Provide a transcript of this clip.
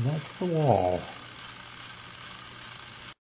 That's the wall.